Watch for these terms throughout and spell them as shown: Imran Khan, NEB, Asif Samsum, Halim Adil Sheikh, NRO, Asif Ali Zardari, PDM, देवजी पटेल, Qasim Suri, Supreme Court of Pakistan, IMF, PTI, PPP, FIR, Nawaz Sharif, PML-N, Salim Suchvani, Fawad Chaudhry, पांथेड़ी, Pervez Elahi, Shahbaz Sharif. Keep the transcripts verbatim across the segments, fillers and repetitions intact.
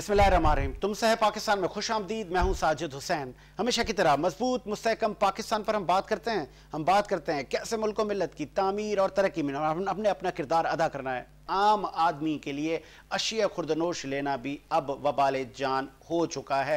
बिस्मिल्लाहिर्रहमानिर्रहीम। तुम से है पाकिस्तान में खुश आमदीद। मैं हूं साजिद हुसैन। हमेशा की तरह मजबूत मुस्तहकम पाकिस्तान पर हम बात करते हैं हम बात करते हैं कैसे मुल्क मिल्लत की तामीर और तरक्की में हमने अपना किरदार अदा करना है। आम आदमी के लिए अशिया खुर्दनोश लेना भी अब वबाले जान हो चुका है।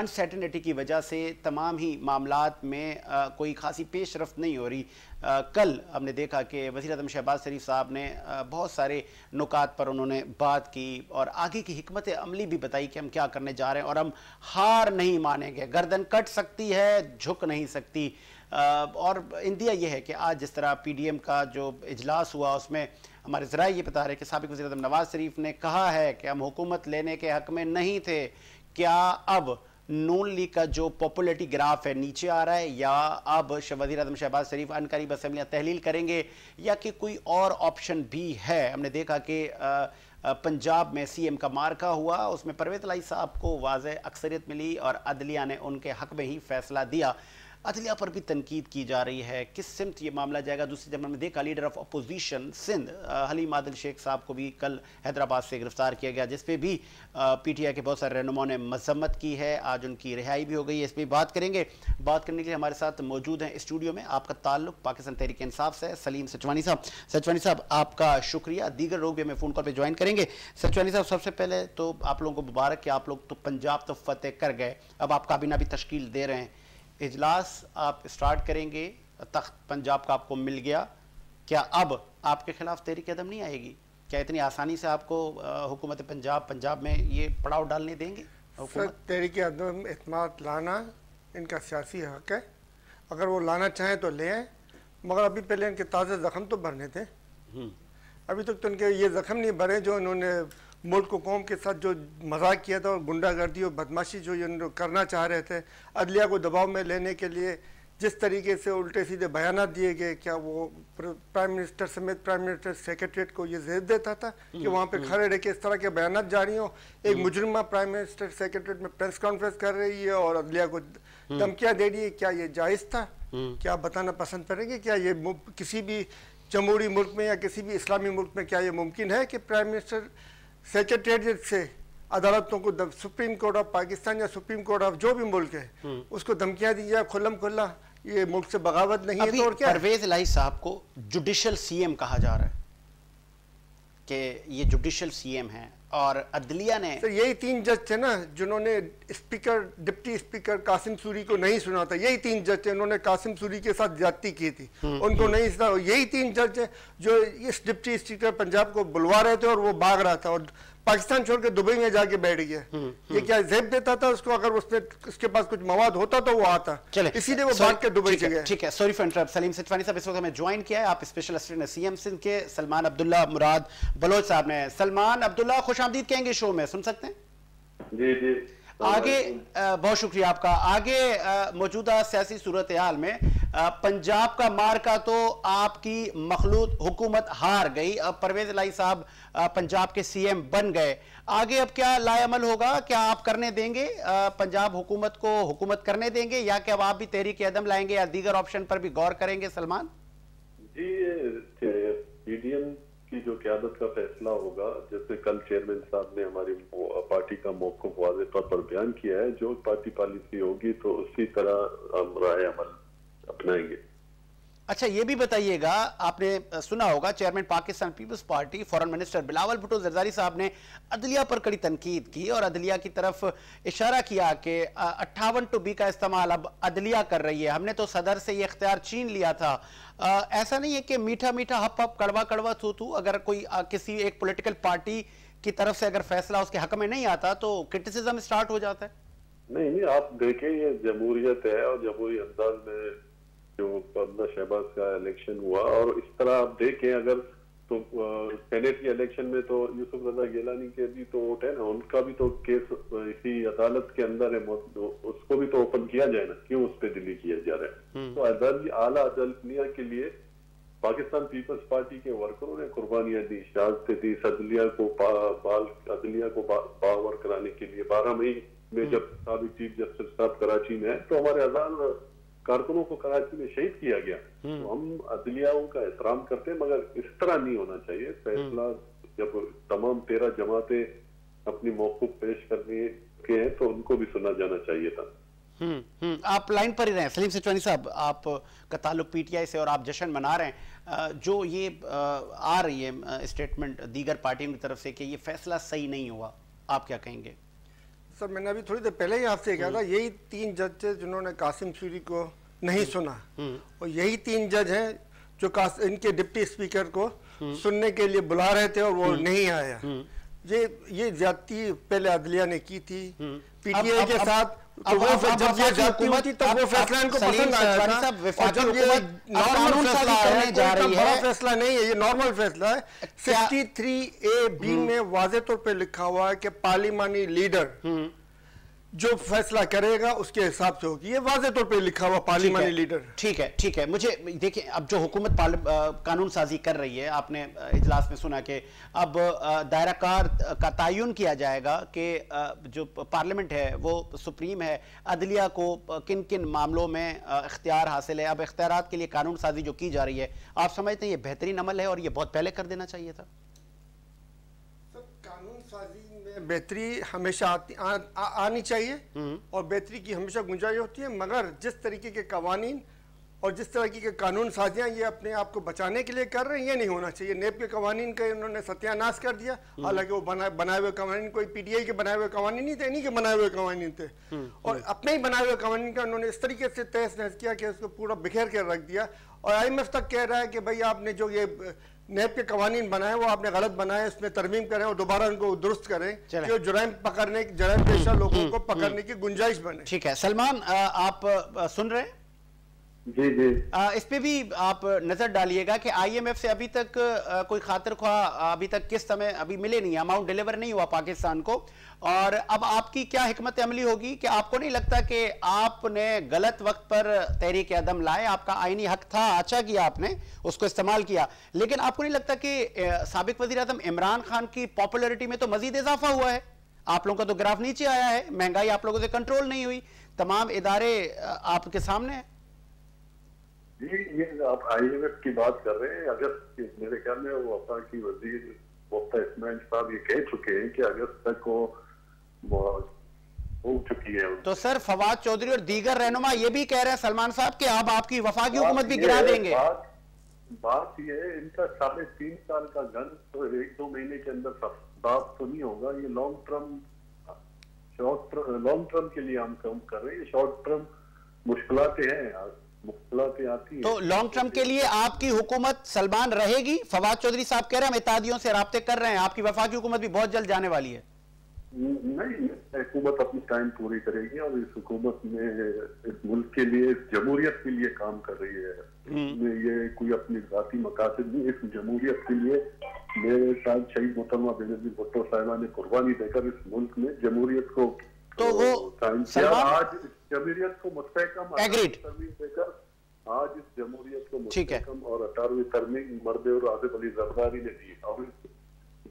अनसर्टेनिटी की वजह से तमाम ही मामलात में आ, कोई खासी पेश रफ्त नहीं हो रही। आ, कल हमने देखा कि वज़ीर आज़म शहबाज शरीफ साहब ने आ, बहुत सारे नुकात पर उन्होंने बात की और आगे की हिकमत अमली भी बताई कि हम क्या करने जा रहे हैं और हम हार नहीं मानेंगे। गर्दन कट सकती है, झुक नहीं सकती। आ, और इंडिया यह है कि आज जिस तरह पी डी एम का जो इजलास हुआ उसमें हमारे ज़रा ये बता रहे कि साबिक़ वज़ीर-ए-आज़म नवाज़ शरीफ ने कहा है कि हम हुकूमत लेने के हक़ में नहीं थे। क्या अब नून लीग का जो पॉपुलरिटी ग्राफ है नीचे आ रहा है, या अब वज़ीर-ए-आज़म शहबाज शरीफ अनकरीब असेंबलियाँ तहलील करेंगे, या कि कोई और ऑप्शन भी है? हमने देखा कि आ, पंजाब में सीएम का मार्का हुआ, उसमें परवेज़ इलाही साहब को वाज़ेह अक्सरियत मिली और अदलिया ने उनके हक़ में ही फैसला दिया। अदलिया पर भी तनकीद की जा रही है, किस सिमत ये मामला जाएगा। दूसरी जब हमने देखा leader of opposition Sindh Haleem Adil Sheikh साहब को भी कल हैदराबाद से गिरफ्तार किया गया, जिस पे भी पीटीआई के बहुत सारे रहनुमाओं ने मजम्मत की है। आज उनकी रिहाई भी हो गई है, इस पर बात करेंगे। बात करने के लिए हमारे साथ मौजूद हैं स्टूडियो में आपका ताल्लुक पाकिस्तान तहरीक इंसाफ से सलीम सुचवानी साहब। सुचवानी साहब आपका शुक्रिया। दीगर लोग भी हमें फ़ोन कॉल पर ज्वाइन करेंगे। सुचवानी साहब, सबसे पहले तो आप लोगों को मुबारक कि आप लोग तो पंजाब तो फतेह कर गए, अब आप काबीना भी तश्कील दे रहे हैं। इजलास आप स्टार्ट करेंगे, तख्त पंजाब का आपको मिल गया, क्या अब आपके खिलाफ तहरीक अदम नहीं आएगी? क्या इतनी आसानी से आपको हुकूमत पंजाब पंजाब में ये पड़ाव डालने देंगे? सर, तहरीक अदम इत्माद लाना इनका सियासी हक है, अगर वो लाना चाहें तो ले आए, मगर अभी पहले इनके ताज़े ज़ख़म तो भरने थे। अभी तक तो इनके ये ज़ख़म नहीं भरे जो इन्होंने मुल्क को कौम के साथ जो मजाक किया था और गुंडागर्दी और बदमाशी जो ये करना चाह रहे थे, अदलिया को दबाव में लेने के लिए जिस तरीके से उल्टे सीधे बयान दिए गए, क्या वो प्राइम मिनिस्टर समेत प्राइम मिनिस्टर सेक्रेटरीट को ये जेद देता था कि वहाँ पे खड़े रह के इस तरह के बयान जारी हों? एक मुजरिमा प्राइम मिनिस्टर सेक्रेटरीट में प्रेस कॉन्फ्रेंस कर रही है और अदलिया को धमकियाँ दे रही है, क्या ये जायज़ था? क्या आप बताना पसंद करेंगे? क्या ये किसी भी जमहूरी मुल्क में या किसी भी इस्लामी मुल्क में क्या ये मुमकिन है कि प्राइम मिनिस्टर सेक्रेटेरिएट से अदालतों को, सुप्रीम कोर्ट ऑफ पाकिस्तान या सुप्रीम कोर्ट ऑफ जो भी मुल्क है उसको धमकियाँ दी जाए खुल्लम खुल्ला? ये मुल्क से बगावत नहीं है तो और क्या? परवेज इलाही साहब को जुडिशल सीएम कहा जा रहा है कि ये जुडिशल सीएम हैं और अदलिया ने सर, यही तीन जज थे ना जिन्होंने speaker deputy speaker Qasim Suri को नहीं सुना था। यही तीन जज थे, उन्होंने कासिम सूरी के साथ ज्यादती की थी, उनको नहीं सुना। यही तीन जज हैं जो इस डिप्टी स्पीकर पंजाब को बुलवा रहे थे और वो भाग रहा था और पाकिस्तान छोड़ के दुबई में जाके बैठ गया। ये क्या जेब देता था उसको? अगर उसने उसके पास कुछ मवाद होता तो वो आता, इसीलिए वो भाग के दुबई चले गए। ठीक है, sorry for interrupt. Saleem Suchwani साहब इस वक्त हमें ज्वाइन किया है, आप स्पेशल असिस्टेंट सीएम सिंध के। सलमान अब्दुल्ला मुराद बलोच साहब ने, सलमान अब्दुल्ला खुश आमदीद कहेंगे शो में, सुन सकते हैं? जी जी, आगे बहुत शुक्रिया आपका। आगे मौजूदा सियासी सूरत हाल में पंजाब का मार्का तो आपकी मखलूत हुकूमत हार गई, अब परवेज इलाही साहब पंजाब के सीएम बन गए, आगे अब क्या लायमल होगा? क्या आप करने देंगे पंजाब हुकूमत को, हुकूमत करने देंगे, या क्या आप भी तहरीक अदम लाएंगे या दीगर ऑप्शन पर भी गौर करेंगे? सलमान जी, पीडीएम की जो क़यादत का फैसला होगा, जैसे कल चेयरमैन साहब ने हमारी पार्टी का मौक़िफ़ वाज़ेह तौर पर बयान किया है, जो पार्टी पॉलिसी होगी तो उसी तरह हम राय अमल अपनाएंगे। अच्छा, ये भी बताइएगा, आपने सुना होगा chairman Pakistan peoples party foreign minister Bilawal Bhutto Zardari साहब ने अदलिया पर कड़ी तनकीद की और अदलिया की तरफ इशारा किया कि अट्ठावन टू बी का इस्तेमाल अब अदलिया कर रही है, हमने तो सदर से ये इख्तियार छीन लिया था। आ, ऐसा नहीं है कि मीठा मीठा हप हप कड़वा कड़वा थू थू, अगर कोई आ, किसी एक पोलिटिकल पार्टी की तरफ से अगर फैसला उसके हक में नहीं आता तो क्रिटिसिज्म स्टार्ट हो जाता है? नहीं नहीं, आप देखें ये जमहूरियत है और जमहूरी अंदाज में जो अपना शहबाज का इलेक्शन हुआ, और इस तरह आप देखें अगर तो सेनेट के इलेक्शन में तो यूसुफ रजा गिलानी के भी तो वोट है ना, उनका भी तो केस इसी अदालत के अंदर है, उसको भी तो ओपन किया जाए ना, क्यों उस पर दिल्ली किया जा रहा है? तो अदालत आला अदालतिया के लिए पाकिस्तान पीपल्स पार्टी के वर्करों ने कुर्बानियां दी, शहादतें दी, अदलिया को बाल अदलिया को पावर कराने के लिए। बारह मई में जब सबक चीफ जस्टिस साहब कराची में है तो हमारे अदालत कारकुनों को कराची में शहीद किया गया, तो हम अदलियाओं का एहतराम करते हैं, मगर इस तरह नहीं होना चाहिए फैसला। जब तमाम तेरह जमातें अपनी मौकूफ पेश करने के हैं तो उनको भी सुना जाना चाहिए था। हम्म हम्म आप लाइन पर ही रहें। सलीम सुचवानी साहब, आप का ताल्लुक पीटीआई से और आप जश्न मना रहे हैं, जो ये आ रही है स्टेटमेंट दीगर पार्टियों की तरफ से कि ये फैसला सही नहीं हुआ, आप क्या कहेंगे? सर मैंने अभी थोड़ी देर पहले ही आपसे कहा था, यही तीन जज थे जिन्होंने कासिम सूरी को नहीं सुना और यही तीन जज हैं जो इनके डिप्टी स्पीकर को सुनने के लिए बुला रहे थे और वो नहीं आया। ये ये ज्यादती पहले अदलिया ने की थी पीटीआई के साथ, तो वो जब ये हुकूमत तब वो फैसला इनको पसंद आया था। जब ये नॉर्मल फैसला है, जा रही है, बड़ा फैसला नहीं है, ये नॉर्मल फैसला है। तिरेसठ ए बी में वाजे तौर पे लिखा हुआ है कि पार्लिमानी लीडर जो फैसला करेगा उसके हिसाब से होगी, ये वाजे तौर पे लिखा हुआ पार्लिमानी लीडर। ठीक है, ठीक है। मुझे देखिए, अब जो हुकूमत कानून साजी कर रही है, आपने इजलास में सुना कि अब दायरा कार का तयन किया जाएगा कि जो पार्लियामेंट है वो सुप्रीम है, अदलिया को किन किन मामलों में इख्तियार हासिल है। अब इख्तियारात के लिए कानून साजी जो की जा रही है, आप समझते हैं ये बेहतरीन अमल है और ये बहुत पहले कर देना चाहिए था? कानून साजी बेहतरी हमेशा आती आ, आ, आनी चाहिए और बेहतरी की हमेशा गुंजाइश होती है, मगर जिस तरीके के कवानीन और जिस तरीके के कानून साजियाँ ये अपने आप को बचाने के लिए कर रहे हैं, ये नहीं होना चाहिए। नेब के कवानीन का इन्होंने सत्यानाश कर दिया, हालांकि वो बना, बनाए हुए कवानीन कोई पीटीआई के बनाए हुए कवानीन नहीं थे, इन्हीं के बनाए हुए कवानीन थे और अपने ही बनाए हुए कवानीन का उन्होंने इस तरीके से तहस नहस किया कि उसको पूरा बिखेर कर रख दिया। और आई एम एफ तक कह रहा है कि भाई आपने जो ये नेब के कवानीन बनाए वो आपने गलत बनाए, इसमें तरमीम करें और दोबारा उनको दुरुस्त करें कि जुराइम पकड़ने जुराइम पेशा लोगों को पकड़ने की गुंजाइश बने। ठीक है सलमान, आप सुन रहे हैं? जी जी। इस पे भी आप नजर डालिएगा कि आईएमएफ से अभी तक कोई खातिर ख्वाह अभी तक किस समय अभी मिले नहीं, अमाउंट डिलीवर नहीं हुआ पाकिस्तान को। और अब आपकी क्या हिकमत अमली होगी कि आपको नहीं लगता कि आपने गलत वक्त पर तहरीक अदम लाए, आपका आईनी हक था, अच्छा किया आपने उसको इस्तेमाल किया, लेकिन आपको नहीं लगता कि साबिक वज़ीर आज़म इमरान खान की पॉपुलरिटी में तो मजीद इजाफा हुआ है? आप लोगों का तो ग्राफ नीचे आया है, महंगाई आप लोगों से कंट्रोल नहीं हुई, तमाम इदारे आपके सामने हैं। जी, ये आप आईएमएफ की बात कर रहे हैं। अगर मेरे ख्याल में वो वफा की वजीर मुफ्ता इस्माइल साहब ये कह चुके हैं कि अगस्त तक वो हो चुकी है। तो सर फवाद चौधरी और दीगर रहनुमा ये भी कह रहे हैं सलमान साहब कि आप आपकी वफा की हुकूमत भी गिरा देंगे। बात, बात ये है, इनका साढ़े तीन साल का गन तो एक दो महीने के अंदर बात तो नहीं होगा। ये long term short long term के लिए हम काम कर रहे हैं, शॉर्ट टर्म मुश्किलें हैं आती है। तो लॉन्ग टर्म के लिए आपकी हुकूमत सलमान रहेगी? फवाद चौधरी साहब कह रहे हैं हम इत्यादियों से राब्ते कर रहे हैं, आपकी वफाकी हुकूमत भी बहुत जल्द जाने वाली है। नहीं, हुकूमत अपनी टाइम पूरी करेगी और इस हुकूमत में इस मुल्क के लिए, इस जमहूरियत के लिए काम कर रही है। ये कोई अपनी जाती मकासद नहीं, इस जमहूरियत के लिए मेरे साथ शहीद मोहतरमा बेनजीर भुट्टो साहिबा ने कुर्बानी देकर इस मुल्क में जमहूरियत को तो वो आज जमहूरियत को मुस्तहकम देकर आज इस जमहूरियत को मुस्तहकम और अठारहवीं तरमीम मरदेव आसिफ अली जरदारी ने दी और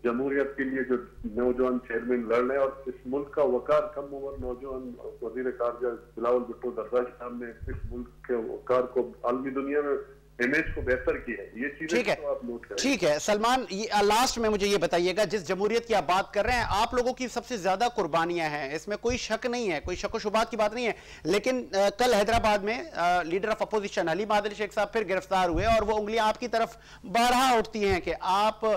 जमहूरियत के लिए जो नौजवान चेयरमैन लड़ रहे हैं और इस मुल्क का वकार कम उम्र नौजवान वजीर कारगर बिलावल भुट्टो जरदारी साहब ने इस मुल्क के वकार को आलमी दुनिया में इमेज को बेहतर की है। ये चीजें ठीक है, तो आप नोट करें। ठीक है सलमान, ये लास्ट में मुझे ये बताइएगा, जिस जमहूरियत की आप बात कर रहे हैं आप लोगों की सबसे ज्यादा कुर्बानियां हैं, इसमें कोई शक नहीं है, कोई शक व शुबात की बात नहीं है, लेकिन आ, कल हैदराबाद में आ, leader of opposition Haleem Adil Sheikh साहब फिर गिरफ्तार हुए और वो उंगलियां आपकी तरफ बारहा उठती हैं कि आप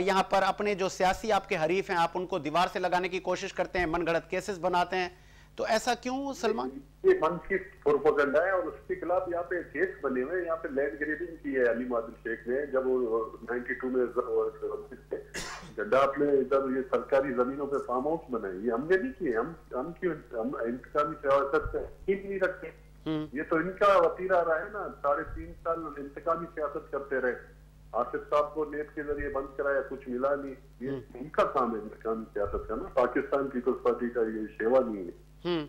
यहाँ पर अपने जो सियासी आपके हरीफ हैं आप उनको दीवार से लगाने की कोशिश करते हैं, मनगढ़ंत केसेस बनाते हैं, तो ऐसा क्यों सलमान? ये मन की प्रोपोगंडा है और उसके खिलाफ यहाँ पे केस बने हुए, यहाँ पे लैंड ग्रेबिंग की है हलीम आदिल शेख ने जब वो बानवे में गड्ढा अपने इधर ये सरकारी जमीनों पे फार्म हाउस बनाए। ये हमने नहीं किए, हम हम क्यों हम इंतजामी सियासत ही नहीं रखते, ये तो इनका वतीरा रहा है ना। साढ़े तीन साल इंतजामी सियासत करते रहे, आसिफ साहब को नेट के जरिए बंद कराया, कुछ मिला नहीं, ये इनका काम है इंतकामी सियासत का ना, पाकिस्तान पीपल्स पार्टी का ये सेवा नहीं है,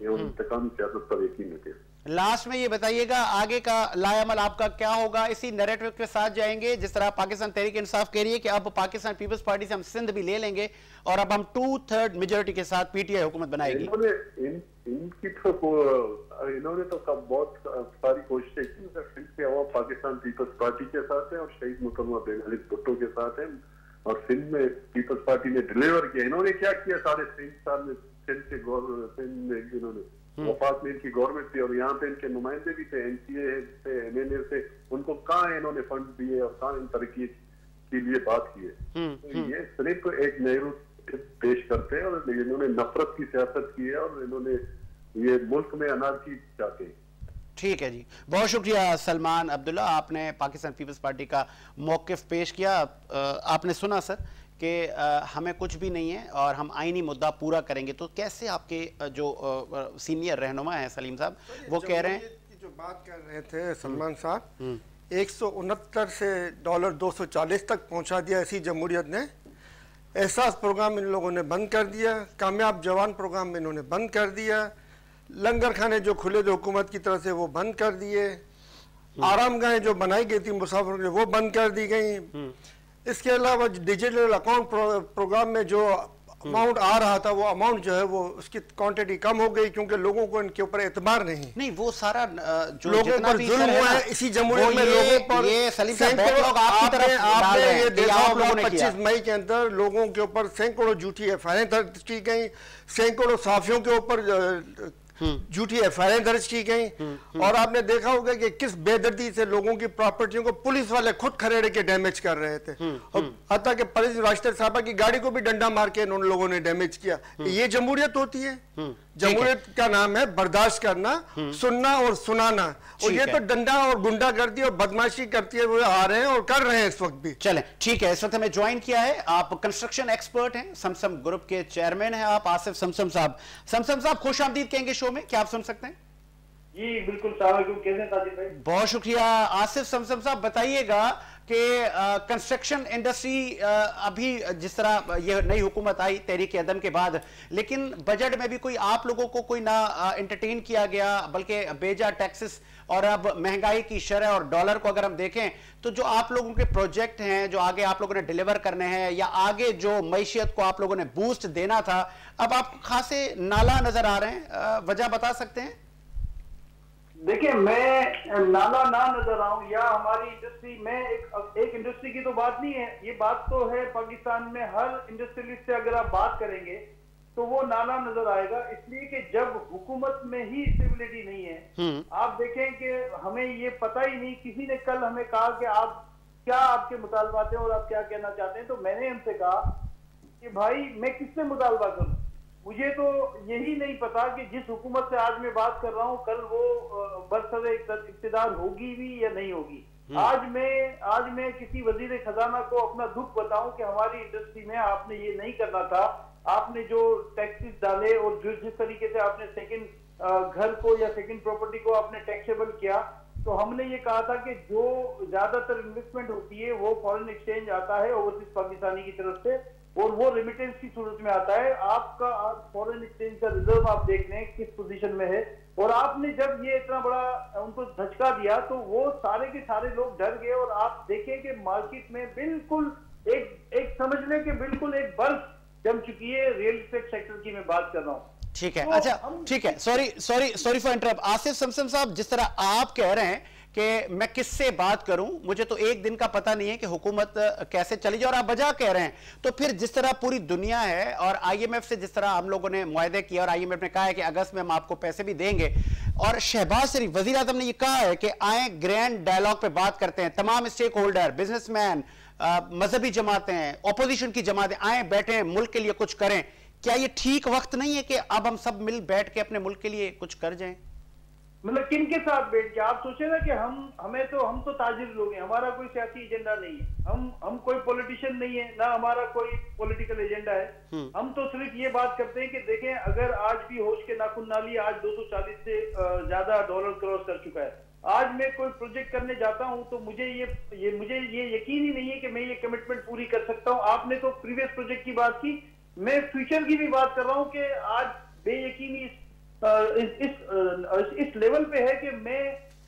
ये इंतकामी सियासत पर एक ही नहीं। लास्ट में ये बताइएगा आगे का लायामल आपका क्या होगा? इसी नैरेटिव के साथ जाएंगे जिस तरह पाकिस्तान तहरीक इंसाफ कह रही है कि अब पाकिस्तान पीपल्स पार्टी से हम सिंध भी ले लेंगे और अब हम टू थर्ड मेजोरिटी के साथ पीटीआई हुकूमत बनाएगी। इन्होंने इन, इनकी तो इन्होंने तो कब बहुत सारी कोशिशें की, सिंध के अलावा पाकिस्तान पीपल्स पार्टी के साथ है और शहीद मुकम्मा बेनजीर भुट्टो के साथ है, और सिंध में पीपल्स पार्टी ने डिलीवर किया। इन्होंने क्या किया, साढ़े तीन साल में सिंध के सिंध में इन्होंने वफाक में इनकी गवर्नमेंट थी और यहाँ पे इनके नुमाइंदे भी थे, एन सी ए से, एम एन ए से, उनको कहाँ इन्होंने फंड दिए और कहाँ इन तरक्की के लिए बात की है। तो ये सिर्फ एक नेहरू पेश करते हैं और इन्होंने नफरत की सियासत की है और इन्होंने ये मुल्क में अनार्की चाहते हैं। ठीक है जी, बहुत शुक्रिया सलमान अब्दुल्ला, आपने पाकिस्तान पीपल्स पार्टी का मौक़िफ़ पेश किया। आपने सुना सर कि हमें कुछ भी नहीं है और हम आईनी मुद्दा पूरा करेंगे, तो कैसे आपके जो सीनियर रहनुमा हैं सलीम साहब वो कह रहे हैं, जो बात कर रहे थे सलमान साहब, एक सौ उनहत्तर से डॉलर दो सौ चालीस तक पहुँचा दिया ऐसी जमहूरियत ने। एहसास प्रोग्राम इन लोगों ने बंद कर दिया, कामयाब जवान प्रोग्राम इन्होंने बंद कर दिया, लंगर खाने जो खुले थे हुकूमत की तरफ से वो बंद कर दिए, आराम गाहें जो बनाई गई थी मुसाफिरों के लिए वो बंद कर दी गई। इसके अलावा डिजिटल अकाउंट प्रो, प्रोग्राम में जो अमाउंट आ रहा था वो अमाउंट जो है वो उसकी क्वांटिटी कम हो गई क्योंकि लोगों को इनके ऊपर एतबार नहीं। नहीं वो सारा जो लोगों पर जुल्म हुआ है इसी जमहूरियत में लोगों पर। आपने देखा होगा पच्चीस मई के अंदर लोगों के ऊपर सैकड़ों झूठी एफ आई आर दर्ज की गई, सैकड़ों साफियों के ऊपर झूठी एफ आई आर दर्ज की गई। और आपने देखा होगा कि किस बेदर्दी से लोगों की प्रॉपर्टियों को पुलिस वाले खुद खरेड़े के डैमेज कर रहे थे, हत्ता कि परवेज़ राशिद साहबा की गाड़ी को भी डंडा मार के उन लोगों ने डैमेज किया। ये जमहूरियत होती है? जमहूरियत का नाम है बर्दाश्त करना, सुनना और सुनाना, और ये तो डंडा और गुंडा करती है और बदमाशी करती है, वो आ रहे हैं और कर रहे हैं इस वक्त भी। चले ठीक है, इस वक्त हमें ज्वाइन किया है, आप कंस्ट्रक्शन एक्सपर्ट हैं, समसम ग्रुप के चेयरमैन हैं आप, आसिफ समसम साहब। समसम साहब खुश आमदीद कहेंगे शो में, क्या आप सुन सकते हैं? जी बिल्कुल साहब, कैसे आसिफ भाई? बहुत शुक्रिया। आसिफ समसम साहब बताइएगा कि कंस्ट्रक्शन इंडस्ट्री अभी जिस तरह ये नई हुकूमत आई तहरीक अदम के बाद, लेकिन बजट में भी कोई आप लोगों को कोई ना एंटरटेन किया गया बल्कि बेजा टैक्सेस, और अब महंगाई की शरह और डॉलर को अगर हम देखें तो जो आप लोगों के प्रोजेक्ट हैं जो आगे आप लोगों ने डिलीवर करने हैं या आगे जो मैशियत को आप लोगों ने बूस्ट देना था, अब आप खासे नाला नजर आ रहे हैं, वजह बता सकते हैं? देखिए मैं नाला ना नजर आऊं या हमारी इंडस्ट्री में एक एक इंडस्ट्री की तो बात नहीं है, ये बात तो है पाकिस्तान में हर इंडस्ट्रियलिस्ट से अगर आप बात करेंगे तो वो नाला नजर आएगा, इसलिए कि जब हुकूमत में ही स्टेबिलिटी नहीं है। आप देखें कि हमें ये पता ही नहीं, किसी ने कल हमें कहा कि आप क्या आपके मुतालबात हैं और आप क्या कहना चाहते हैं, तो मैंने उनसे कहा कि भाई मैं किससे मुतालबा करूँ, मुझे तो यही नहीं पता कि जिस हुकूमत से आज मैं बात कर रहा हूँ कल वो बरसर इक़्तिदार होगी भी या नहीं होगी। आज मैं आज मैं किसी वजीर खजाना को अपना दुख बताऊं कि हमारी इंडस्ट्री में आपने ये नहीं करना था, आपने जो टैक्सेस डाले और जो जिस तरीके से आपने सेकंड घर को या सेकंड प्रॉपर्टी को आपने टैक्सेबल किया, तो हमने ये कहा था कि जो ज्यादातर इन्वेस्टमेंट होती है वो फॉरेन एक्सचेंज आता है ओवरसीज पाकिस्तानी की तरफ से और वो रेमिटेंस की सूरत में आता है। आपका आप फॉरेन एक्सचेंज का रिजर्व आप देख लें किस पोजीशन में है, और आपने जब ये इतना बड़ा उनको धचका दिया तो वो सारे के सारे लोग डर गए और आप देखें कि मार्केट में बिल्कुल एक एक समझ लें कि बिल्कुल एक बर्फ जम चुकी है। रियल एस्टेट सेक्टर की मैं बात कर रहा हूँ। ठीक है, तो अच्छा ठीक है, sorry sorry sorry for interrupt. Asif Samsam साहब, जिस तरह आप कह रहे हैं कि मैं किससे बात करूं, मुझे तो एक दिन का पता नहीं है कि हुकूमत कैसे चली जाए, और आप वजह कह रहे हैं, तो फिर जिस तरह पूरी दुनिया है और आई एम एफ से जिस तरह हम लोगों ने मुआहदे किया और आई एम एफ ने कहा है कि अगस्त में हम आपको पैसे भी देंगे, और शहबाज शरीफ वज़ीर आज़म ने ये कहा है कि आए ग्रैंड डायलॉग पे बात करते हैं, तमाम स्टेक होल्डर, बिजनेसमैन, मजहबी जमातें, ऑपोजिशन की जमातें आए बैठे मुल्क के लिए कुछ करें। क्या ये ठीक वक्त नहीं है कि अब हम सब मिल बैठ के अपने मुल्क के लिए कुछ कर जाएं? मतलब किन के साथ बैठ के? आप सोचे ना कि हम हमें तो हम तो ताजिर लोग हैं, हमारा कोई सियासी एजेंडा नहीं है, हम हम कोई पॉलिटिशियन नहीं है, ना हमारा कोई पॉलिटिकल एजेंडा है। हम तो सिर्फ ये बात करते हैं कि देखें अगर आज भी होश के नाखून नाली आज दो सौ चालीस से ज्यादा डॉलर क्रॉस कर चुका है, आज मैं कोई प्रोजेक्ट करने जाता हूं तो मुझे ये, ये मुझे ये यकीन ही नहीं है कि मैं ये कमिटमेंट पूरी कर सकता हूँ। आपने तो प्रीवियस प्रोजेक्ट की बात की, मैं फ्यूचर की भी बात कर रहा हूँ कि आज बेयकीनी इस इस इस लेवल पे है कि मैं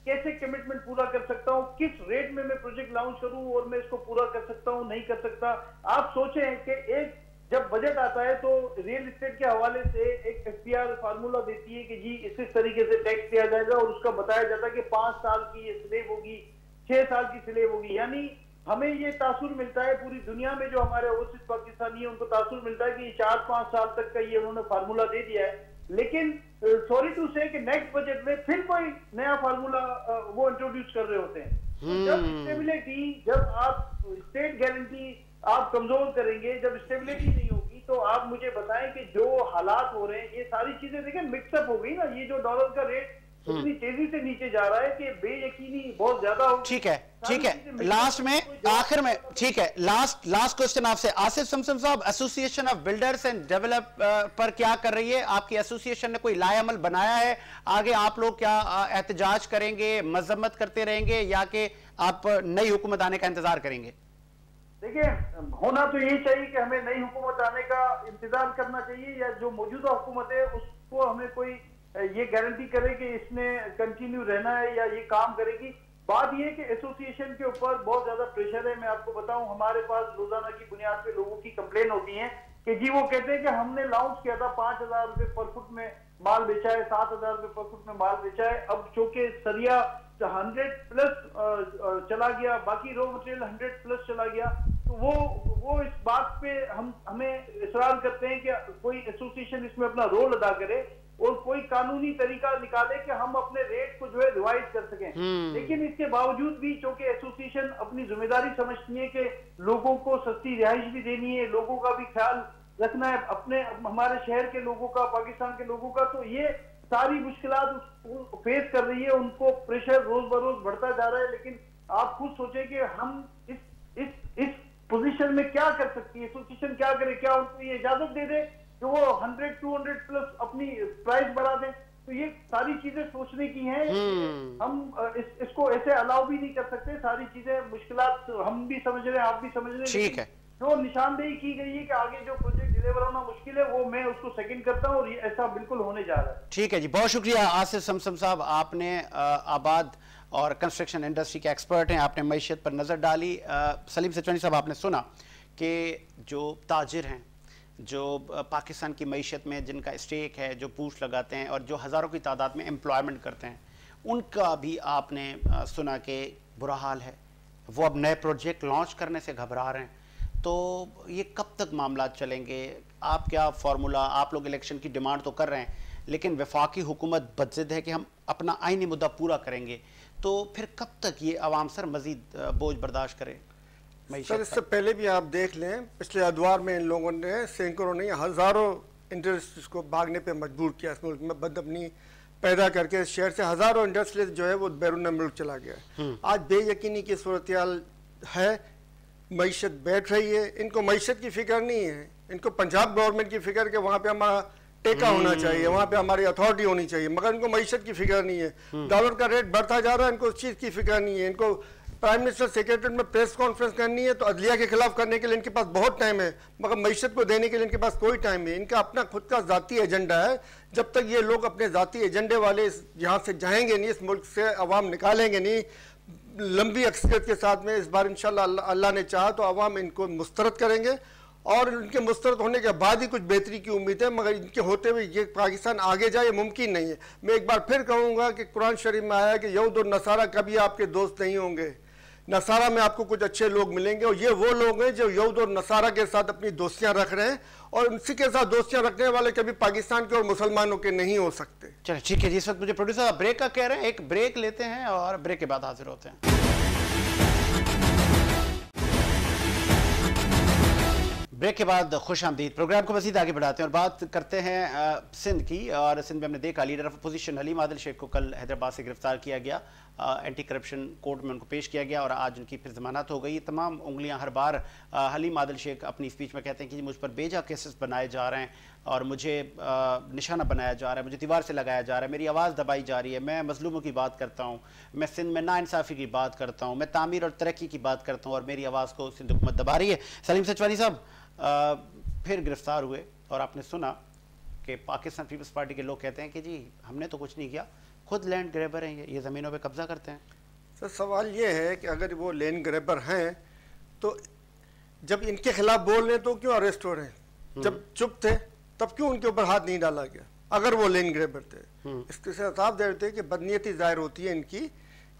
कैसे कमिटमेंट पूरा कर सकता हूँ, किस रेट में मैं प्रोजेक्ट लॉन्च करूँ और मैं इसको पूरा कर सकता हूँ नहीं कर सकता। आप सोचें कि एक जब बजट आता है तो रियल एस्टेट के हवाले से एक एफ टी आर फार्मूला देती है कि जी इस इस तरीके से टैक्स दिया जाएगा और उसका बताया जाता है कि पांच साल की ये स्लेब होगी, छह साल की स्लेब होगी, यानी हमें ये तासुर मिलता है, पूरी दुनिया में जो हमारे ओवरसीज पाकिस्तानी है उनको तासुर मिलता है कि चार पांच साल तक का ये उन्होंने फार्मूला दे दिया है, लेकिन सॉरी टू से कि नेक्स्ट बजट में फिर कोई नया फार्मूला वो इंट्रोड्यूस कर रहे होते हैं। जब स्टेबिलिटी, जब आप स्टेट गारंटी आप कमजोर करेंगे, जब स्टेबिलिटी नहीं होगी तो आप मुझे बताएं कि जो हालात हो रहे हैं, ये सारी चीजें देखें मिक्सअप हो गई ना, ये जो डॉलर का रेट इतनी तेजी से नीचे जा रहा है कि बेयकीनी बहुत ज्यादा हो। ठीक है, ठीक है, लास्ट में, आखिर में, ठीक है, लास्ट लास्ट क्वेश्चन आपसे आसिफ समसम साहब, association of builders and developer क्या कर रही है? आपकी एसोसिएशन ने कोई लायमल बनाया है? आगे आप लोग क्या एहतजाज करेंगे, मजम्मत करते रहेंगे, या कि आप नई हुकूमत आने का इंतजार करेंगे? देखिए, होना तो यही चाहिए कि हमें नई हुकूमत आने का इंतजार करना चाहिए, या जो मौजूदा हुकूमत है उसको हमें कोई ये गारंटी करे कि इसने कंटिन्यू रहना है या ये काम करेगी। बात यह कि एसोसिएशन के ऊपर बहुत ज्यादा प्रेशर है। मैं आपको बताऊं, हमारे पास रोजाना की बुनियाद पे लोगों की कंप्लेन होती है कि जी वो कहते हैं कि हमने लॉन्च किया था, पांच हजार रुपए पर फुट में माल बेचा है, सात हजार रुपए पर फुट में माल बेचा है, अब चूंकि सरिया हंड्रेड प्लस चला गया, बाकी रॉ मटेरियल हंड्रेड प्लस चला गया, तो वो वो इस बात पे हम हमें इसरार करते हैं कि कोई एसोसिएशन इसमें अपना रोल अदा करे और कोई कानूनी तरीका निकाले कि हम अपने रेट को जो है रिवाइज कर सकें। लेकिन इसके बावजूद भी चूंकि एसोसिएशन अपनी जिम्मेदारी समझती है कि लोगों को सस्ती रिहाइश भी देनी है, लोगों का भी ख्याल रखना है, अपने हमारे शहर के लोगों का, पाकिस्तान के लोगों का, तो ये सारी मुश्किलात फेस कर रही है, उनको प्रेशर रोज बरोज बढ़ता जा रहा है। लेकिन आप खुद सोचें कि हम इस इस इस पोजीशन में क्या कर सकती है एसोसिएशन, क्या करे? क्या उनको ये इजाजत दे दे तो वो हंड्रेड टू हंड्रेड प्लस अपनी प्राइस बढ़ा दें? तो ये सारी चीजें सोचने की हैं। हम इस, इसको ऐसे अलाउ भी नहीं कर सकते। सारी चीजें मुश्किलात हम भी समझ रहे हैं, आप भी समझ रहे हैं। ठीक है, जो निशानदेही की गई है कि आगे जो प्रोजेक्ट डिलीवर होना मुश्किल है, वो मैं उसको सेकंड करता हूं और ये ऐसा बिल्कुल होने जा रहा है। ठीक है जी, बहुत शुक्रिया आसिफ समसम साहब, आपने आबाद और कंस्ट्रक्शन इंडस्ट्री के एक्सपर्ट हैं, आपने मईशत पर नजर डाली। सलीम सुचवानी साहब, आपने सुना कि जो ताजिर हैं, जो पाकिस्तान की मईशत में जिनका स्टेक है, जो पूछ लगाते हैं और जो हज़ारों की तादाद में एम्प्लॉयमेंट करते हैं, उनका भी आपने सुना कि बुरा हाल है। वो अब नए प्रोजेक्ट लॉन्च करने से घबरा रहे हैं। तो ये कब तक मामला चलेंगे? आप क्या फार्मूला, आप लोग इलेक्शन की डिमांड तो कर रहे हैं, लेकिन वफाकी हुकूमत बदजिद है कि हम अपना आइनी मुद्दा पूरा करेंगे, तो फिर कब तक ये अवाम सर मज़ीद बोझ बर्दाश्त करें? सर, इससे पहले भी आप देख लें, पिछले अदवार में इन लोगों ने सैकड़ों नहीं हज़ारों इंडस्ट्रीज को भागने पे मजबूर किया। इस मुल्क में बदअमनी पैदा करके इस शहर से हज़ारों इंडस्ट्रीज जो है वो बैरून मुल्क चला गया। आज बेयकीनी की सूरत है, मईशत बैठ रही है। इनको मईशत की फिक्र नहीं है, इनको पंजाब गवर्नमेंट की फिक्र कि वहाँ पर हमारा टेका होना चाहिए, वहाँ पे हमारी अथॉरिटी होनी चाहिए, मगर इनको मईशत की फिक्र नहीं है। डॉलर का रेट बढ़ता जा रहा है, इनको उस चीज़ की फिक्र नहीं है। इनको प्राइम मिनिस्टर सेक्रेटरी में प्रेस कॉन्फ्रेंस करनी है तो अदलिया के खिलाफ करने के लिए इनके पास बहुत टाइम है, मगर मईशत को देने के लिए इनके पास कोई टाइम नहीं। इनका अपना खुद का जाती एजेंडा है। जब तक ये लोग अपने जाती एजेंडे वाले इस यहाँ से जाएंगे नहीं, इस मुल्क से अवाम निकालेंगे नहीं, लंबी अक्सरियत के साथ में इस बार इंशाल्लाह अल्लाह ने चाहा तो अवाम इनको मुस्तरद करेंगे और उनके मुस्तरद होने के बाद ही कुछ बेहतरी की उम्मीद है, मगर इनके होते हुए ये पाकिस्तान आगे जाए मुमकिन नहीं है। मैं एक बार फिर कहूँगा कि कुरान शरीफ में आया है कि यहूद और नसारा कभी आपके दोस्त नहीं होंगे। नसारा में आपको कुछ अच्छे लोग मिलेंगे और ये वो लोग हैं जो यहूद और नसारा के साथ अपनी दोस्तियां रख रहे हैं, और उनसी के साथ दोस्तियां रखने वाले कभी पाकिस्तान के और मुसलमानों के नहीं हो सकते। चलिए ठीक है जी, इस वक्त मुझे प्रोड्यूसर ब्रेक का कह रहे हैं, एक ब्रेक लेते हैं और ब्रेक के बाद हाजिर होते हैं। ब्रेक के बाद खुश आमदीद। प्रोग्राम को मज़ीद आगे बढ़ाते हैं और बात करते हैं सिंध की। और सिंध में हमने देखा leader of opposition Haleem Adil Sheikh को कल हैदराबाद से गिरफ्तार किया गया, एंटी करप्शन कोर्ट में उनको पेश किया गया और आज उनकी फिर जमानत हो गई। तमाम उंगलियां हर बार आ, हलीम आदिल शेख अपनी स्पीच में कहते हैं कि मुझ पर बेजा केसेस बनाए जा रहे हैं और मुझे आ, निशाना बनाया जा रहा है, मुझे दीवार से लगाया जा रहा है, मेरी आवाज़ दबाई जा रही है, मैं मजलूमों की बात करता हूँ, मैं सिंध में नाइंसाफ़ी की बात करता हूँ, मैं तामीर और तरक्की की बात करता हूँ और मेरी आवाज़ को सिंध हुकूमत दबा रही है। सलीम सुचवानी साहब आ, फिर गिरफ्तार हुए और आपने सुना कि पाकिस्तान पीपल्स पार्टी के लोग कहते हैं कि जी हमने तो कुछ नहीं किया, खुद लैंड ग्रैबर हैं, ये ये ज़मीनों पे कब्जा करते हैं। सर, सवाल ये है कि अगर वो लैंड ग्रैबर हैं तो जब इनके खिलाफ बोल रहे तो क्यों अरेस्ट हो रहे हैं? जब चुप थे तब क्यों उनके ऊपर हाथ नहीं डाला गया? अगर वो लैंड ग्रैबर थे, इसके साफ दे रहे थे कि बदनीयती ज़ाहिर होती है इनकी,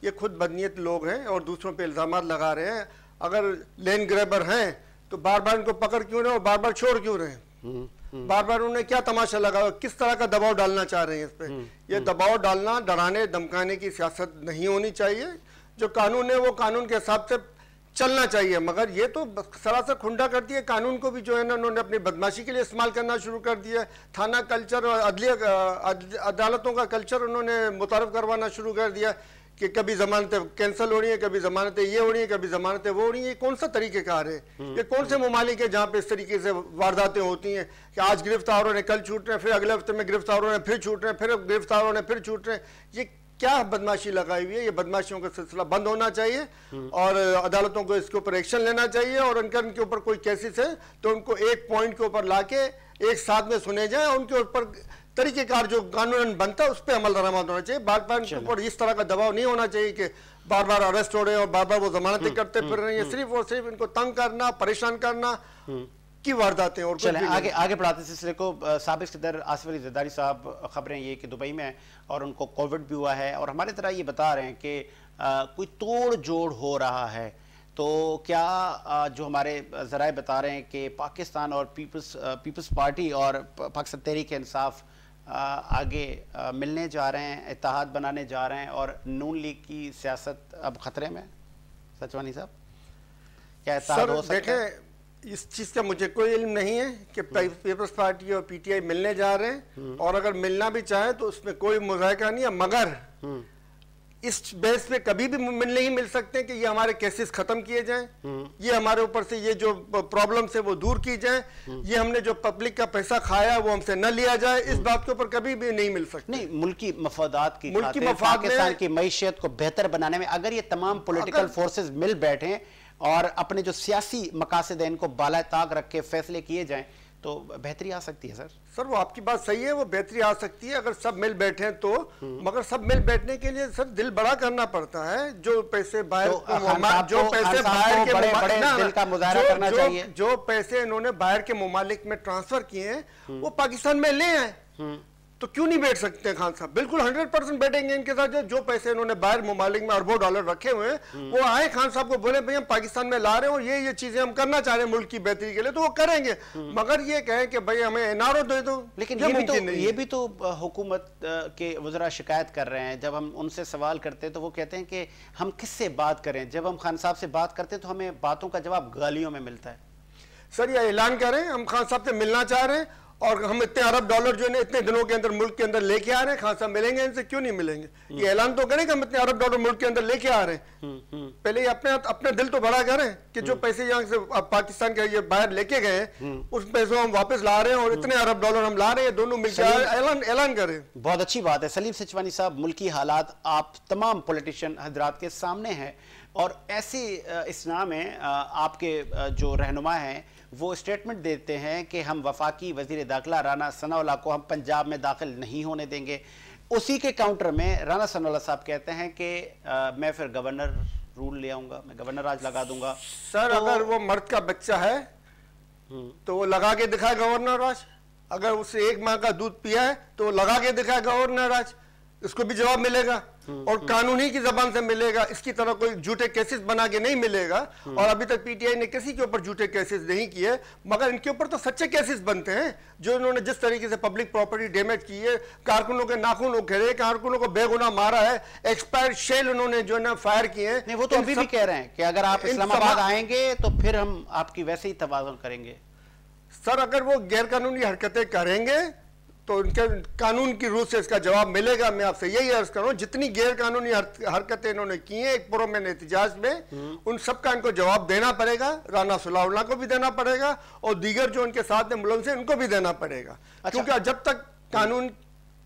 ये खुद बदनीयत लोग हैं और दूसरों पर इल्ज़ाम लगा रहे हैं। अगर लेन ग्रैबर हैं तो बार बार इनको पकड़ क्यों रहे और बार बार छोड़ क्यों रहे, बार बार उन्हें क्या तमाशा लगा, किस तरह का दबाव डालना चाह रहे हैं इस पर। यह दबाव डालना, डराने धमकाने की सियासत नहीं होनी चाहिए। जो कानून है वो कानून के हिसाब से चलना चाहिए, मगर ये तो सरासर खुंडा कर दिया कानून को भी, जो है ना उन्होंने अपनी बदमाशी के लिए इस्तेमाल करना शुरू कर दिया। थाना कल्चर और अदलिया अदालतों का कल्चर उन्होंने मुतारफ करवाना शुरू कर दिया कि कभी जमानतें कैंसिल हो रही है, कभी जमानतें ये हो रही है, कभी जमानतें वो हो रही है। ये कौन सा तरीक़ेकार है, ये कौन से ममालिक है जहाँ पे इस तरीके से वारदातें होती हैं कि आज गिरफ्तार हो रहे हैं, कल छूट रहे हैं, फिर अगले हफ्ते में गिरफ्तार हो रहे हैं, फिर छूट रहे हैं, फिर गिरफ्तार हो रहे हैं, फिर छूट रहे हैं। ये क्या बदमाशी लगाई हुई है। ये बदमाशियों का सिलसिला बंद होना चाहिए और अदालतों को इसके ऊपर एक्शन लेना चाहिए। और अगर उनके ऊपर कोई केसेस है तो उनको एक पॉइंट के ऊपर ला के एक साथ में सुने जाए और उनके ऊपर तरीकेकार जो कानून बनता है उस पर अमल दरामद होना चाहिए। बार बार उनके ऊपर इस तरह का दबाव नहीं होना चाहिए कि बार बार अरेस्ट हो रहे हैं और बार बार वो जमानतें करते फिर रहे हैं। सिर्फ और सिर्फ इनको तंग करना, परेशान करना की वारदातें। और चलें आगे आगे बढ़ाते हैं सिलसिले को। साबिक़ सदर आसिफ अली जरदारी साहब, खबरें ये कि दुबई में हैं और उनको कोविड भी हुआ है और हमारे तरह ये बता रहे हैं कि कोई तोड़ जोड़ हो रहा है। तो क्या जो हमारे ज़राए बता रहे हैं कि पाकिस्तान और पीपल्स पीपल्स पार्टी और पाकिस्तान तहरीक इंसाफ आगे मिलने जा रहे हैं, इत्तेहाद बनाने जा रहे हैं और नून लीग की सियासत अब खतरे में? सचवानी साहब क्या इत्तेहाद हो सकता है? इस चीज़ का मुझे कोई इल्म नहीं है कि पीपल्स पार्टी और पीटीआई मिलने जा रहे हैं, और अगर मिलना भी चाहे तो उसमें कोई मुज़ायका नहीं है। मगर इस बेस पे कभी भी मिलने ही मिल सकते हैं कि ये हमारे केसेस खत्म किए जाएं, ये हमारे ऊपर से ये जो प्रॉब्लम्स है वो दूर की जाएं, ये हमने जो पब्लिक का पैसा खाया वो हमसे न लिया जाए, इस बात के ऊपर कभी भी नहीं मिल सकते। नहीं, मुल्की मफादात की मुल्की मफाद पाकिस्तान की मैशियत को बेहतर बनाने में अगर ये तमाम पोलिटिकल फोर्सेज मिल बैठे और अपने जो सियासी मकासद हैं इनको बाला ताक रख के फैसले किए जाएं तो बेहतरी आ सकती है। सर सर वो आपकी बात सही है, वो बेहतरी आ सकती है अगर सब मिल बैठे तो। मगर सब मिल बैठने के लिए सर दिल बड़ा करना पड़ता है। जो पैसे बाहर तो जो पैसे बाहर के बड़े, बड़े दिल का मुजाहरा करना चाहिए। जो पैसे इन्होंने बाहर के मुमालिक में ट्रांसफर किए हैं वो पाकिस्तान में ले आए, तो क्यों नहीं बैठ सकते हैं खान साहब? बिल्कुल हंड्रेड परसेंट बैठेंगे इनके साथ। जो पैसे इन्होंने बाहर मुमालिक में अरबों डॉलर रखे हुए हैं वो आए खान साहब को बोले भाई हम पाकिस्तान में ला रहे हो, ये ये चीजें हम करना चाह रहे हैं मुल्क की बेहतरी के लिए, तो वो करेंगे। मगर ये कहें कि भाई हमें एनआरओ दे दो, लेकिन ये भी तो ये भी तो हुकूमत के वज़रा शिकायत कर रहे हैं। जब हम उनसे सवाल करते हैं तो वो कहते हैं कि हम किससे बात करें, जब हम खान साहब से बात करते हैं तो हमें बातों का जवाब गालियों में मिलता है। सर ये ऐलान करें हम खान साहब से मिलना चाह रहे हैं और हम इतने अरब डॉलर जो है इतने दिनों के अंदर मुल्क के अंदर लेके आ रहे हैं, खान साहब मिलेंगे इनसे, क्यों नहीं मिलेंगे? ये ऐलान तो करें कि हम इतने अरब डॉलर मुल्क के अंदर लेके आ रहे हैं। पहले ये अपने अपने दिल तो बड़ा करें कि जो पैसे यहाँ से पाकिस्तान के ये बाहर लेके गए उस पैसों हम वापस ला रहे हैं और इतने अरब डॉलर हम ला रहे हैं, दोनों मिलकर ऐलान ऐलान करें। बहुत अच्छी बात है सलीम सुचवानी साहब, मुल्की हालात आप तमाम पॉलिटिशियन हजरात के सामने हैं और ऐसे इसना में आपके जो रहनुमा हैं वो स्टेटमेंट देते हैं कि हम वफाकी वज़ीर दाखिला राना सनाउल्लाह को हम पंजाब में दाखिल नहीं होने देंगे। उसी के काउंटर में राना सनाउल्लाह साहब कहते हैं कि मैं फिर गवर्नर रूल ले आऊँगा, मैं गवर्नर राज लगा दूंगा। सर तो, अगर वो मर्द का बच्चा है तो वो लगा के दिखाए गवर्नर राज, अगर उससे एक माह का दूध पिया है तो लगा के दिखाए गवर्नर राज, इसको भी जवाब मिलेगा और कानून ही की जबान से मिलेगा। इसकी तरह कोई झूठे केसेस बना के नहीं मिलेगा। और अभी तक पीटीआई ने किसी के ऊपर झूठे केसेस नहीं किए, मगर इनके ऊपर तो सच्चे केसेस बनते हैं। जो इन्होंने जिस तरीके से पब्लिक प्रॉपर्टी डैमेज की है, कारकुनों के नाखून उखेड़े, कारकुनों को बेगुनाह मारा है, एक्सपायर्ड शेल उन्होंने जो है ना फायर किए हैं। वो तो अभी भी कह रहे हैं कि अगर आप इस्लामाबाद आएंगे तो फिर हम आपकी वैसे ही तवाज़ुन करेंगे। सर अगर वो गैरकानूनी हरकतें करेंगे तो उनके कानून की रूह से इसका जवाब मिलेगा। मैं आपसे यही अर्ज कर रहा हूँ, जितनी गैर कानूनी हरकतें इन्होंने की हैं एक पुरअमन एहतिजाज में, उन सबका इनको जवाब देना पड़ेगा। राना सनाउल्लाह को भी देना पड़ेगा और दीगर जो उनके साथ में मुलज़िम हैं उनको भी देना पड़ेगा। अच्छा। क्योंकि जब तक कानून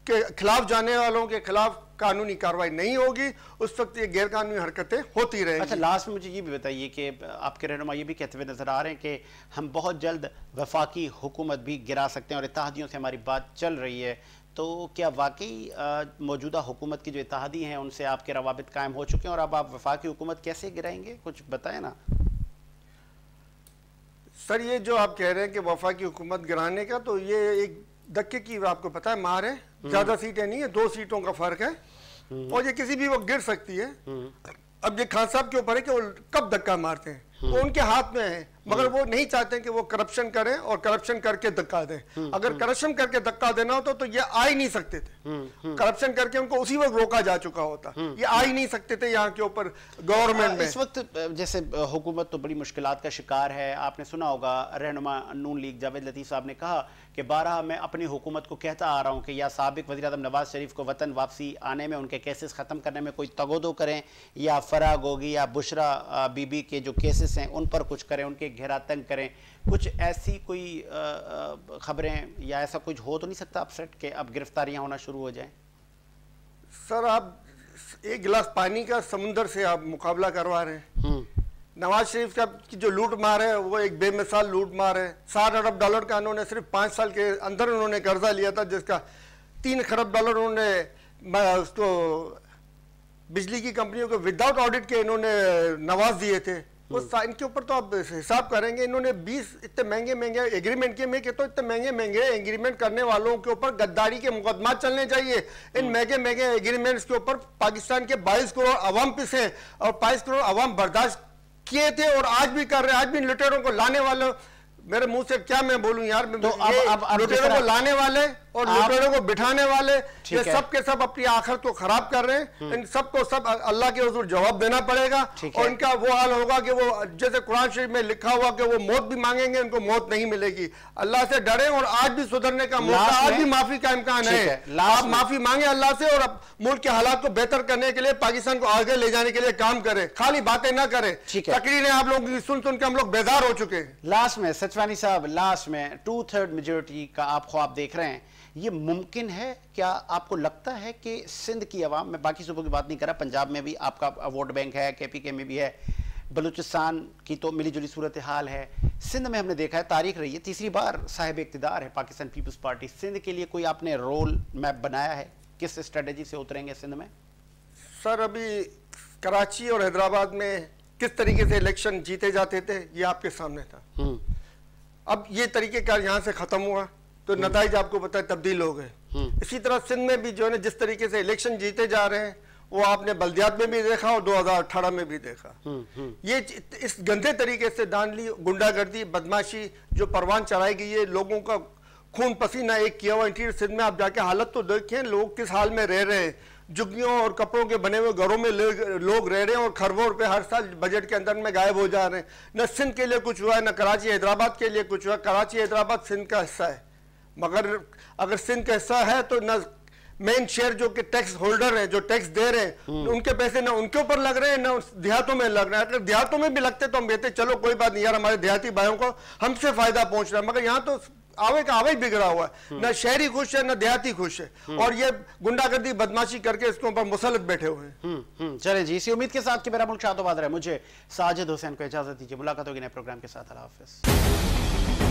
के खिलाफ जाने वालों के खिलाफ कानूनी कार्रवाई नहीं होगी उस वक्त ये गैर कानूनी हरकतें होती रहेंगी। अच्छा, लास्ट में मुझे ये भी बताइए कि आपके रहनुमा ये भी कहते हुए नजर आ रहे हैं कि हम बहुत जल्द वफाकी हुकूमत भी गिरा सकते हैं और इत्तेहादियों से हमारी बात चल रही है, तो क्या वाकई मौजूदा हुकूमत की जो इत्तेहादी हैं उनसे आपके रवाबित कायम हो चुके हैं और अब आप वफाकी हुकूमत कैसे गिराएंगे, कुछ बताएं ना। सर ये जो आप कह रहे हैं कि वफाकी हुकूमत गिराने का, तो ये एक धक्के की आपको पता है मार है, ज्यादा सीटें नहीं है, दो सीटों का फर्क है और ये किसी भी वक्त गिर सकती है। अब ये खान साहब के ऊपर है कि वो कब धक्का मारते हैं। वो उनके हाथ में है, मगर वो नहीं चाहते कि वो करप्शन करें और करप्शन करके धक्का दें। अगर करप्शन करके धक्का देना होता तो ये आ ही नहीं सकते थे, करप्शन करके उनको उसी वक्त रोका जा चुका होता, ये आ ही नहीं सकते थे यहाँ के ऊपर गवर्नमेंट में। इस वक्त जैसे हुकूमत तो बड़ी मुश्किलात का शिकार है, आपने सुना होगा रहनुमा नून लीग जावेद लतीफ़ साहब ने कहा कि बारह मैं अपनी हुकूमत को कहता आ रहा हूँ कि या साबिक वज़ीर-ए-आज़म नवाज शरीफ को वतन वापसी आने में, उनके केसेस ख़त्म करने में कोई तगोदो करें, या फराह गोगी या बुशरा बीबी के जो केसेस हैं उन पर कुछ करें, उनके घेरा तंग करें। कुछ ऐसी कोई खबरें या ऐसा कुछ हो तो नहीं सकता अपसेट के अब गिरफ्तारियाँ होना शुरू हो जाएँ? सर आप एक गिलास पानी का समुंदर से आप मुकाबला करवा रहे हैं। नवाज शरीफ का जो लूट मार है वो एक बेमिसाल लूट मार है। सात अरब डॉलर का उन्होंने सिर्फ पाँच साल के अंदर उन्होंने कर्जा लिया था, जिसका तीन खरब डॉलर उन्होंने उसको बिजली की कंपनियों को विदाउट ऑडिट के इन्होंने नवाज दिए थे। वो इनके ऊपर तो आप हिसाब करेंगे, इन्होंने बीस इतने महंगे महंगे एग्रीमेंट किए। मैं कहता हूँ इतने महंगे महंगे एग्रीमेंट करने वालों के ऊपर गद्दारी के मुकदमा चलने चाहिए। इन महंगे महंगे एग्रीमेंट्स के ऊपर पाकिस्तान के बाईस करोड़ अवाम पिसे और बाईस करोड़ अवाम बर्दाश्त किए थे और आज भी कर रहे हैं। आज भी लुटेरों को लाने वाले, मेरे मुंह से क्या मैं बोलूं यार, तो अब, अब, अब लुटेरों को लाने वाले और लुटेरों को बिठाने वाले ये सब के सब अपनी आखिरत को खराब कर रहे हैं। इन सबको सब अल्लाह के हुजूर जवाब देना पड़ेगा और इनका वो हाल होगा कि वो जैसे कुरान शरीफ में लिखा हुआ कि वो मौत भी मांगेंगे, उनको मौत नहीं मिलेगी। अल्लाह से डरे और आज भी सुधरने का मौका, आज भी माफी का इम्कान है। आप माफी मांगे अल्लाह से और मुल्क के हालात को बेहतर करने के लिए, पाकिस्तान को आगे ले जाने के लिए काम करें, खाली बातें ना करें। तकरीरें आप लोग सुन सुन के हम लोग बेजार हो चुके हैं। लास्ट में सचवानी साहब, लास्ट में टू थर्ड मेजोरिटी का आप ख्वाब देख रहे हैं, ये मुमकिन है क्या? आपको लगता है कि सिंध की आवाम में, बाकी सूबों की बात नहीं कर रहा, पंजाब में भी आपका वोट बैंक है, केपीके में भी है, बलूचिस्तान की तो मिली जुली सूरत हाल है, सिंध में हमने देखा है तारीख रही है, तीसरी बार साहिब इक्तदार है पाकिस्तान पीपल्स पार्टी, सिंध के लिए कोई आपने रोल मैप बनाया है? किस स्ट्रेटजी से उतरेंगे सिंध में? सर अभी कराची और हैदराबाद में किस तरीके से इलेक्शन जीते जाते थे ये आपके सामने था। अब ये तरीक़ेकार यहाँ से ख़त्म हुआ तो नतीजे आपको पता है तब्दील हो गए। इसी तरह सिंध में भी जो है ना, जिस तरीके से इलेक्शन जीते जा रहे हैं वो आपने बल्दियात में भी देखा और दो हज़ार अठारह में भी देखा। ये इस गंदे तरीके से दानली, गुंडागर्दी, बदमाशी जो परवान चलाई गई है, लोगों का खून पसीना एक किया हुआ। इंटीरियर सिंध में आप जाके हालत तो देखें, लोग किस हाल में रह रहे हैं, झुग्गियों और कपड़ों के बने हुए घरों में लोग रह रहे हैं और खरबों रुपए हर साल बजट के अंदर में गायब हो जा रहे हैं। न सिंध के लिए कुछ हुआ है, न कराची हैदराबाद के लिए कुछ हुआ। कराची हैदराबाद सिंध का हिस्सा है, मगर अगर सिंध का हिस्सा है तो न मेन शेयर जो कि टैक्स होल्डर हैं, जो टैक्स दे रहे हैं, उनके पैसे ना उनके ऊपर लग रहे हैं ना देहातों में लग रहे हैं। अगर देहातों में भी लगते तो हम कहते चलो कोई बात नहीं यार, हमारे देहाती भाइयों को हमसे फायदा पहुंच रहा है, मगर यहाँ तो आवे का आवे बिगड़ा हुआ है, ना शहरी खुश है ना देहाती खुश है, और ये गुंडागर्दी बदमाशी करके इसके ऊपर मुसलत बैठे हुए हैं। चले जी, इसी उम्मीद के साथ कि मेरा मुल्क शादोबाद रहे, मुझे साजिद हुसैन को इजाजत दीजिए, मुलाकात होगी नए प्रोग्राम के साथ।